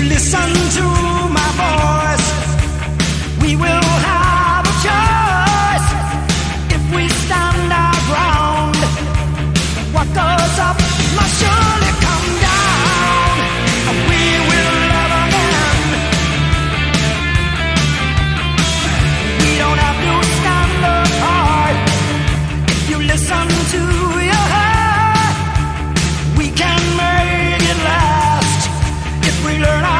Listen to my voice. We will have a choice. If we stand our ground, what goes up must surely come down, and we will love again. We don't have to stand apart. If you listen to your heart, we can make it last. If we learn our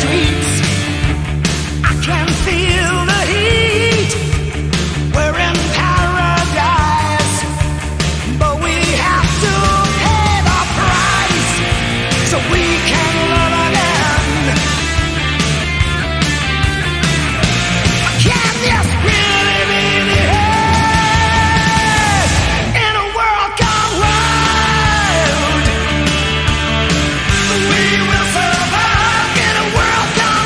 streets, I can feel the heat. We're in paradise, but we have to pay the price so we can love again. Can this really be the end in a world gone wild? We will survive. Down.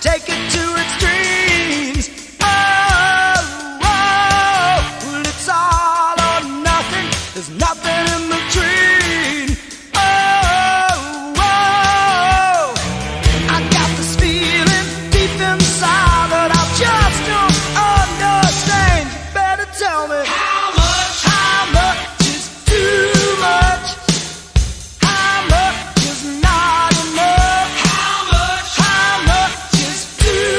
take it to extremes. Oh, oh, it's all or nothing, there's nothing in between. Oh, oh, I got this feeling deep inside that I just don't understand. You better tell me how much is too much, how much is not enough, how much is too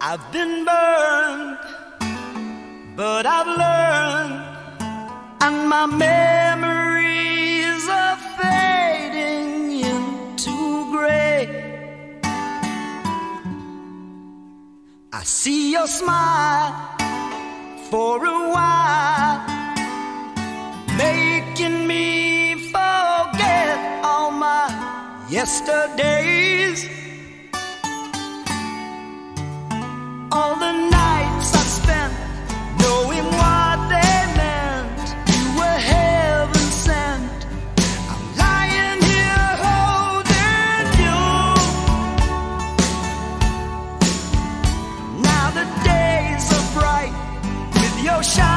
I've been burned, but I've learned, and my memories are fading into gray. I see your smile for a while, making me forget all my yesterdays. All the nights I spent knowing what they meant, you were heaven sent. I'm lying here holding you. Now the days are bright with your shadow.